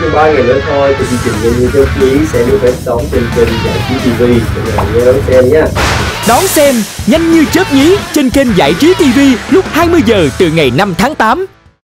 Trong 3 ngày nữa thôi thì chương trình Như Chớp Nhí sẽ được phát sóng trên kênh Giải Trí TV. Các bạn nhớ đón xem nhé. Đón xem Nhanh Như Chớp Nhí trên kênh Giải Trí TV lúc 20 giờ từ ngày 5 tháng 8.